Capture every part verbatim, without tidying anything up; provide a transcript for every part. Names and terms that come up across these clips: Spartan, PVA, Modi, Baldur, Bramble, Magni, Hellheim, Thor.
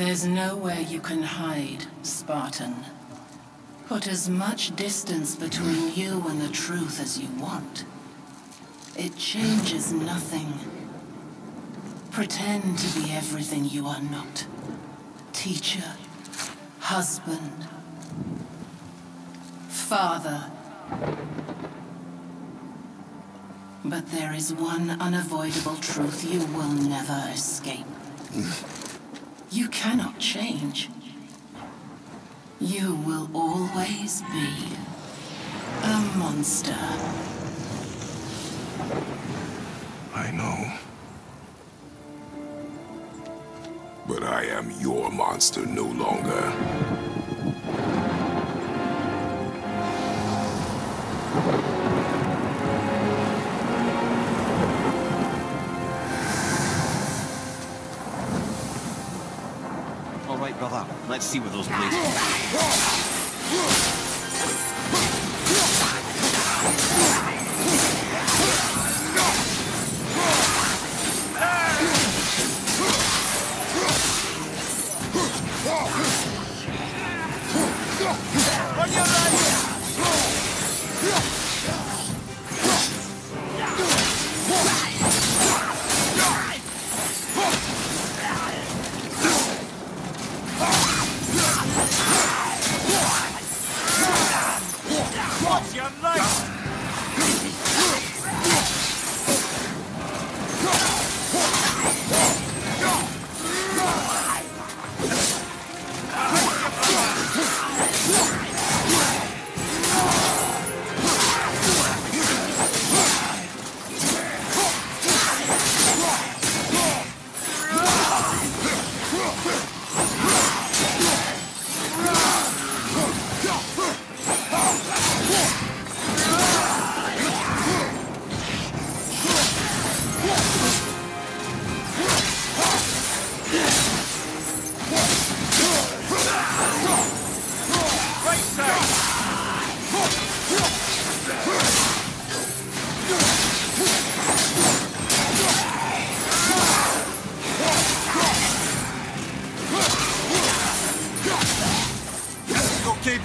There's nowhere you can hide, Spartan. Put as much distance between you and the truth as you want. It changes nothing. Pretend to be everything you are not. Teacher, husband, father. But there is one unavoidable truth you will never escape. You cannot change. You will always be a monster. I know. But I am your monster no longer. Let's see where those blades are. No!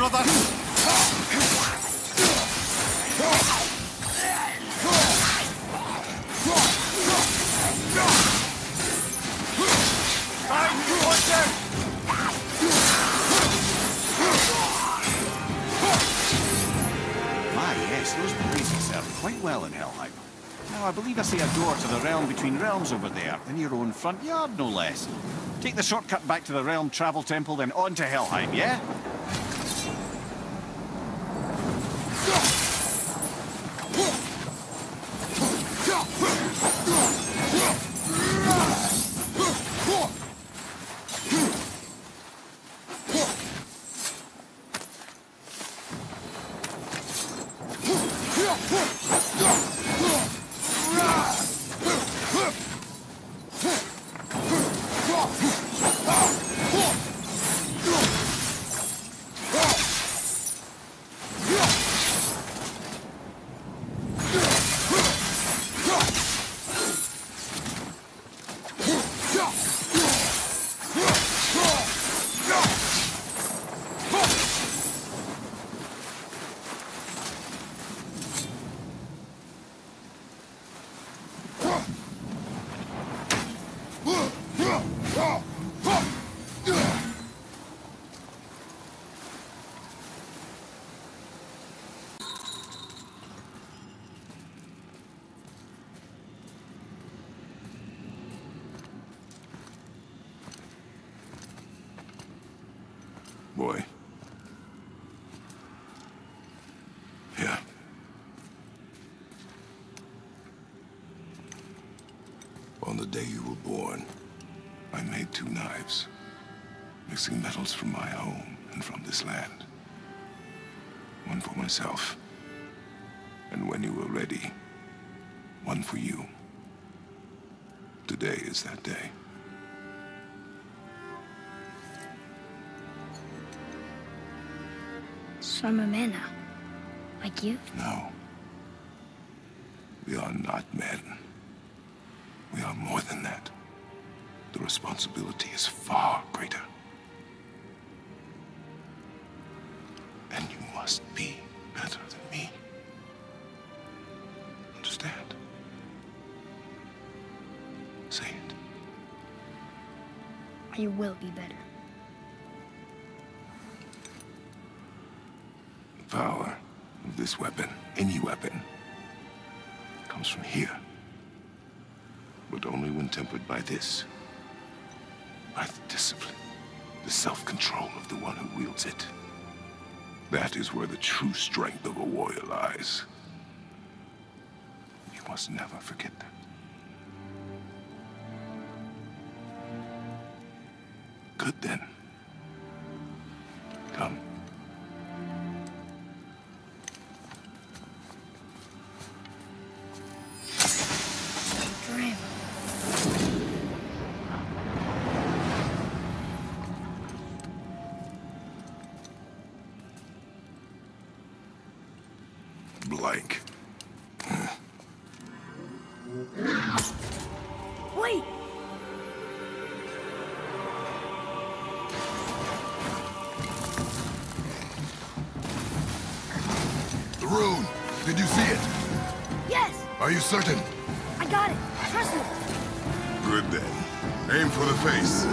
brother! My yes, those places serve quite well in Hellheim. Now, I believe I see a door to the realm between realms over there, in your own front yard, no less. Take the shortcut back to the realm travel temple, then on to Hellheim, yeah? Boy. Yeah. On the day you were born, I made two knives, mixing metals from my home and from this land. One for myself, and when you were ready, one for you. Today is that day. From a man, like you? No. We are not men. We are more than that. The responsibility is far greater. And you must be better than me. Understand? Say it. You will be better. The power of this weapon, any weapon, comes from here. But only when tempered by this. By the discipline, the self-control of the one who wields it. That is where the true strength of a warrior lies. You must never forget that. Good then. Come. Blank. Wait! The rune! Did you see it? Yes! Are you certain? I got it. Trust me. Good then. Aim for the face.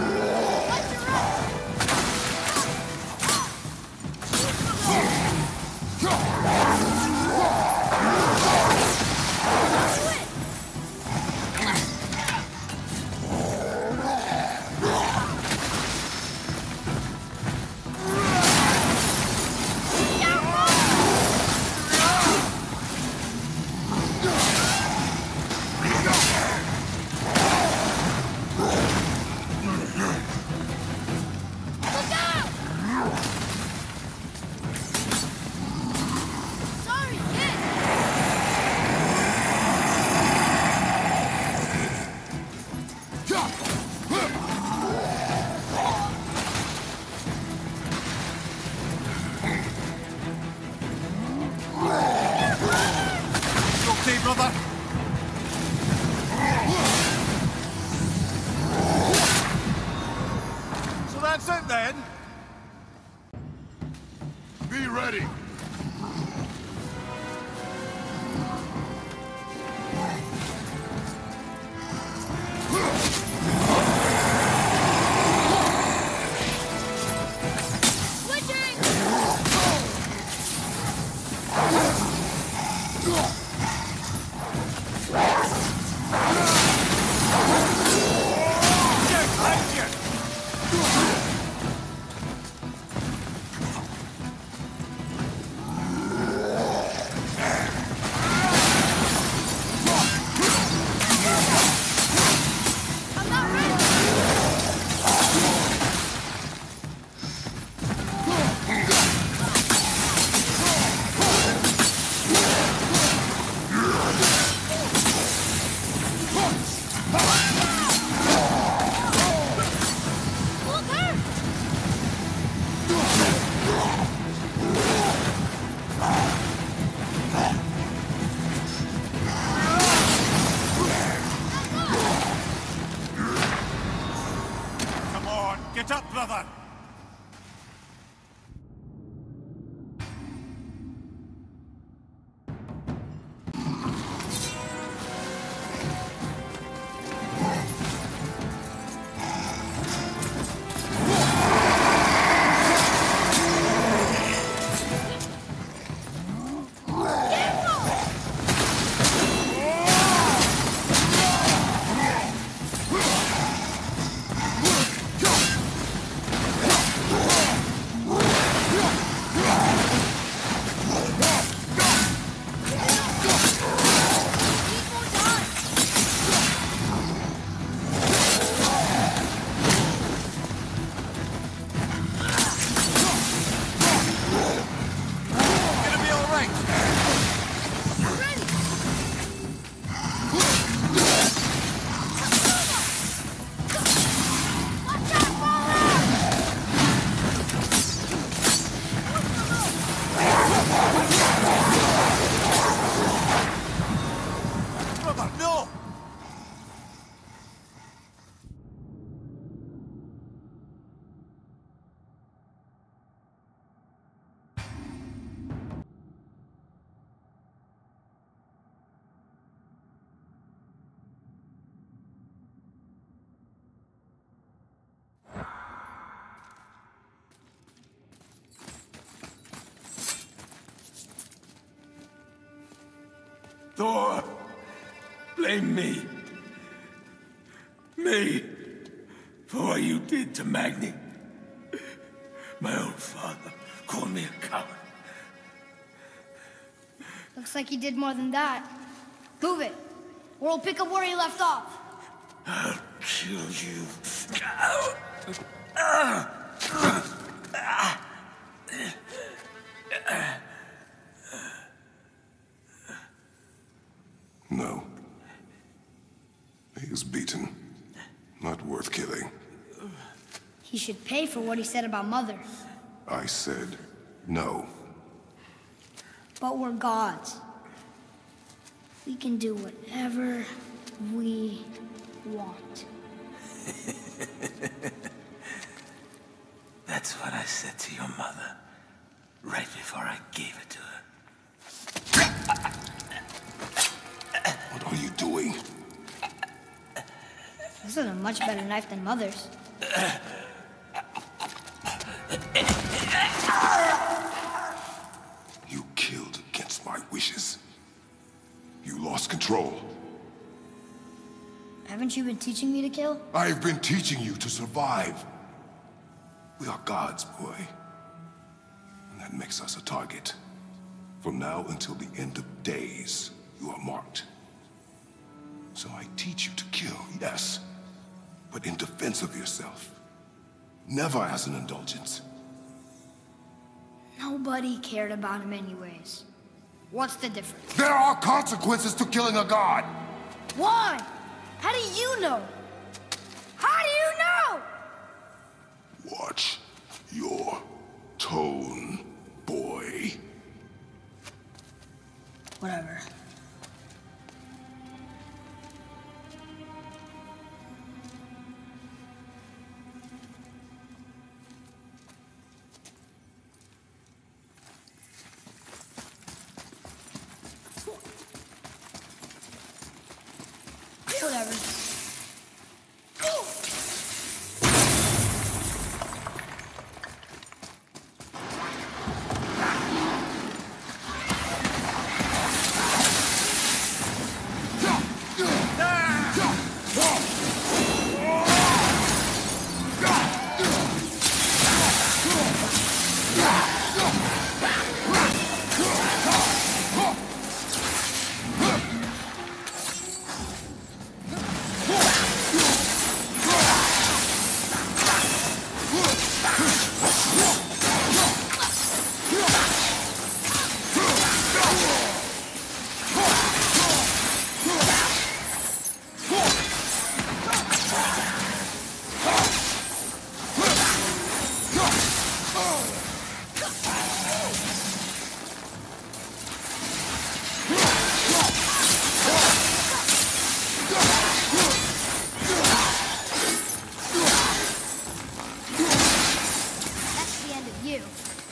That's it then! ready. Thor, blame me, me, for what you did to Magni. My own father called me a coward. Looks like you did more than that. Move it, or we'll pick up where he left off. I'll kill you. No. He is beaten. Not worth killing. He should pay for what he said about Mother. I said no. But we're gods. We can do whatever we want. That's what I said to your mother, right before I gave it to her. What are you doing? This is a much better knife than Mother's. You killed against my wishes. You lost control. Haven't you been teaching me to kill? I've been teaching you to survive. We are gods, boy. And that makes us a target. From now until the end of days, you are marked. So I teach you to kill, yes, but in defense of yourself. Never as an indulgence. Nobody cared about him anyways. What's the difference? There are consequences to killing a god! Why? How do you know? How do you know? Watch your tone, boy. Whatever.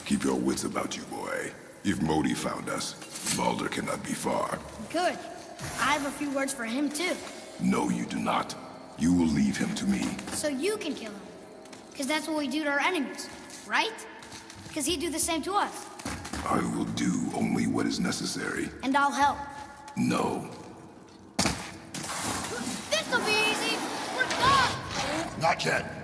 Keep your wits about you, boy. If Modi found us, Baldur cannot be far. Good. I have a few words for him, too. No, you do not. You will leave him to me. So you can kill him. Because that's what we do to our enemies, right? Because he'd do the same to us. I will do only what is necessary. And I'll help. No. This'll be easy. We're done! Not yet.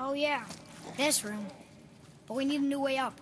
Oh yeah, this room. But we need a new way up.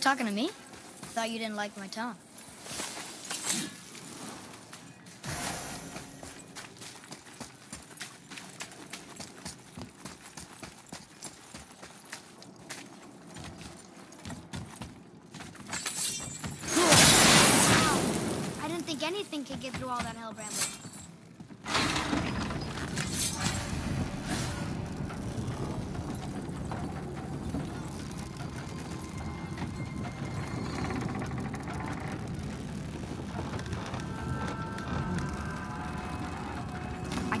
Talking to me? Thought you didn't like my tongue. Wow. I didn't think anything could get through all that hell, Bramble.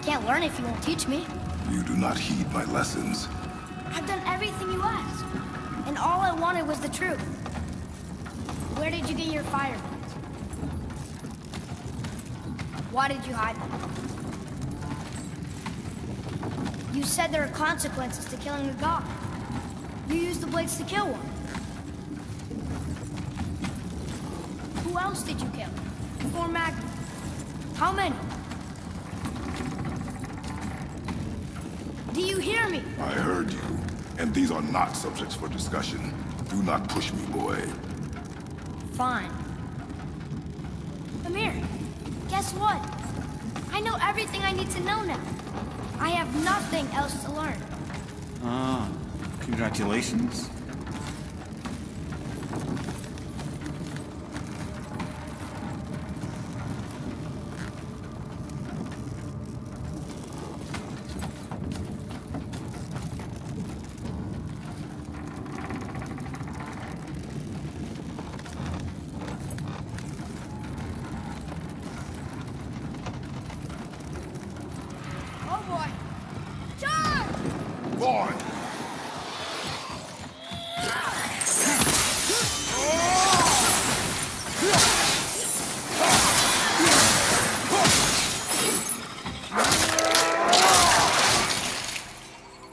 Can't learn if you won't teach me. You do not heed my lessons. I've done everything you asked, and all I wanted was the truth. Where did you get your fire blades? Why did you hide them? You said there are consequences to killing a god. You used the blades to kill one. Who else did you kill? Before Magni? How many? Do you hear me? I heard you, and these are not subjects for discussion. Do not push me, boy. Fine. Amir, guess what? I know everything I need to know now. I have nothing else to learn. Ah, congratulations. boy! Charge! Boy!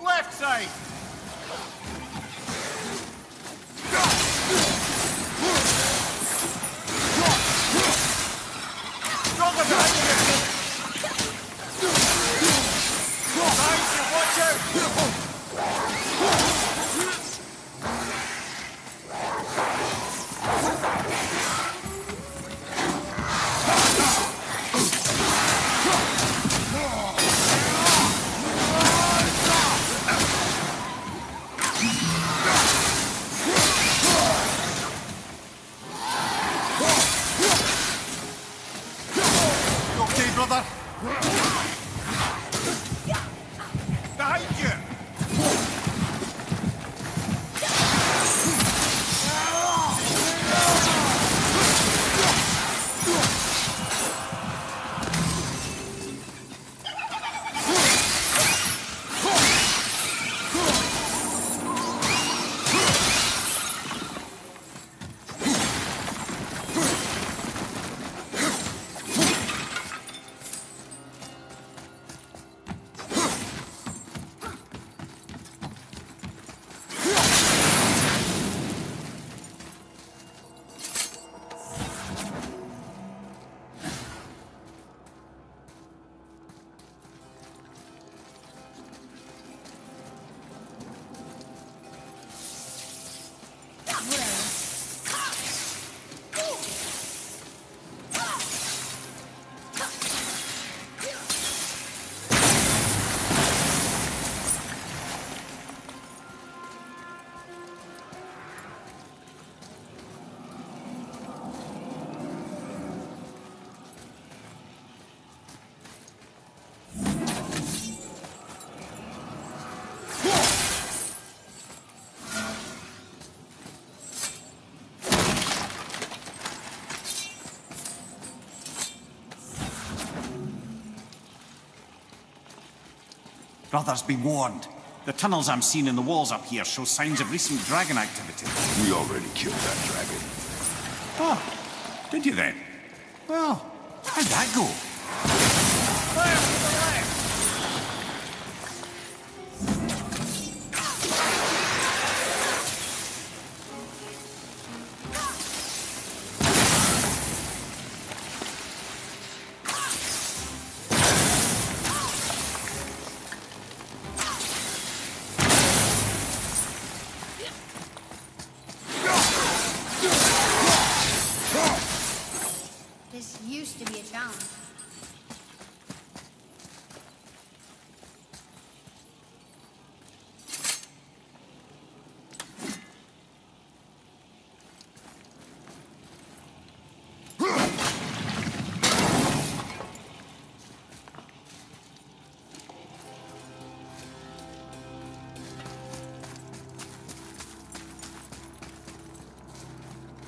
Left side! Brothers, be warned. The tunnels I'm seeing in the walls up here show signs of recent dragon activity. We already killed that dragon. Oh, did you then? Well, how'd that go? Fire to the left!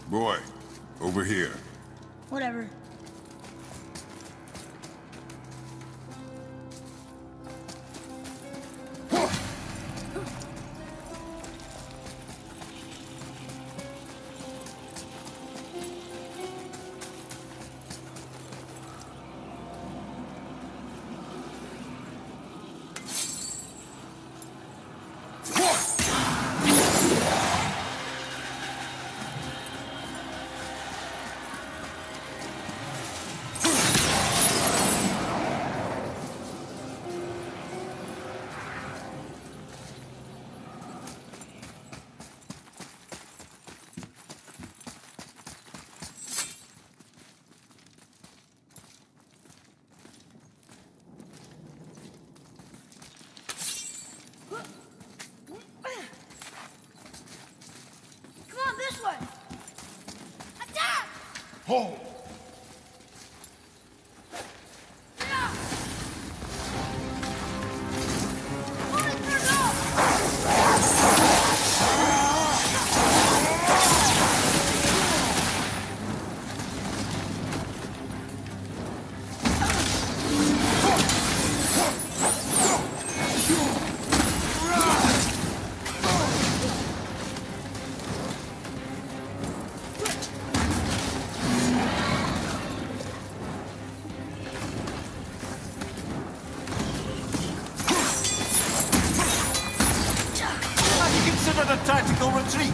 Boy, over here. Whatever. Oh! order tactical retreat.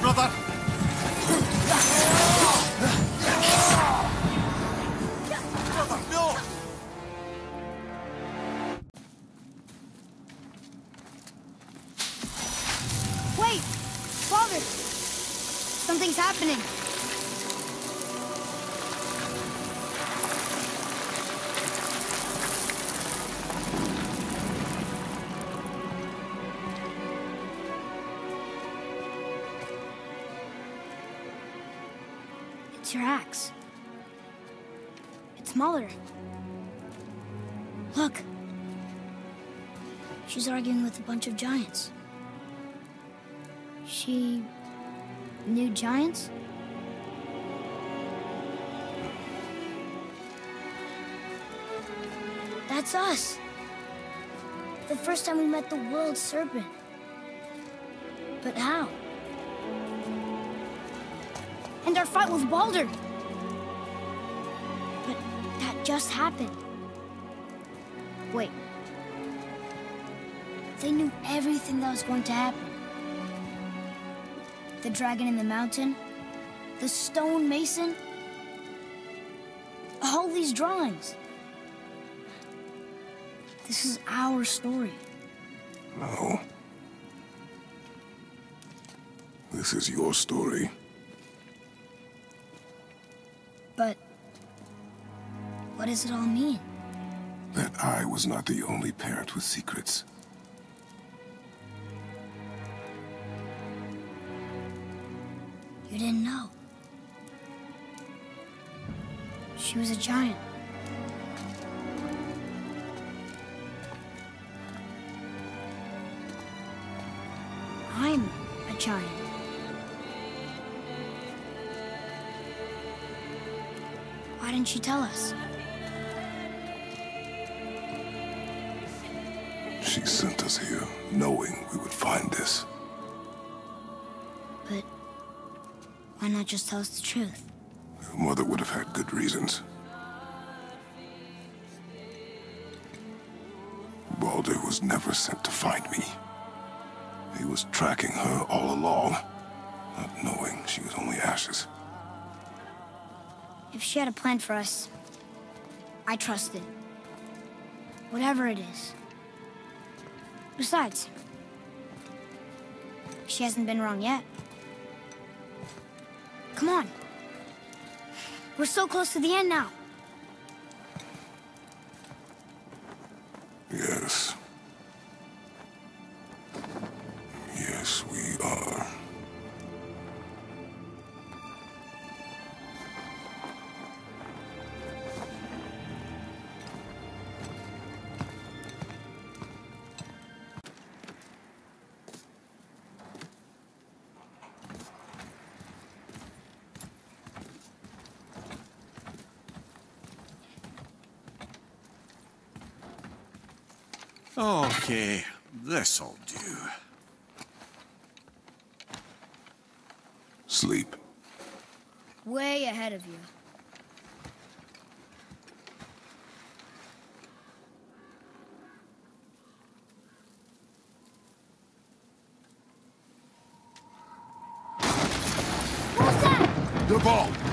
Brother. Something's happening. It's your axe. It's smaller. Look. She's arguing with a bunch of giants. She knew giants? That's us. The first time we met the world serpent. But how? And our fight with Baldur. But that just happened. Wait. They knew everything that was going to happen. The dragon in the mountain, the stone mason, all these drawings. This is our story. No. This is your story. But what does it all mean? That I was not the only parent with secrets. You didn't know. She was a giant. I'm a giant. Why didn't she tell us? She sent us here knowing we would find this. But why not just tell us the truth? Your mother would have had good reasons. Baldur was never sent to find me. He was tracking her all along, not knowing she was only ashes. If she had a plan for us, I trust it. Whatever it is. Besides, she hasn't been wrong yet. Come on. We're so close to the end now. Yes. Yes, we are. Okay, this'll do. Sleep. Way ahead of you. What's that? The ball!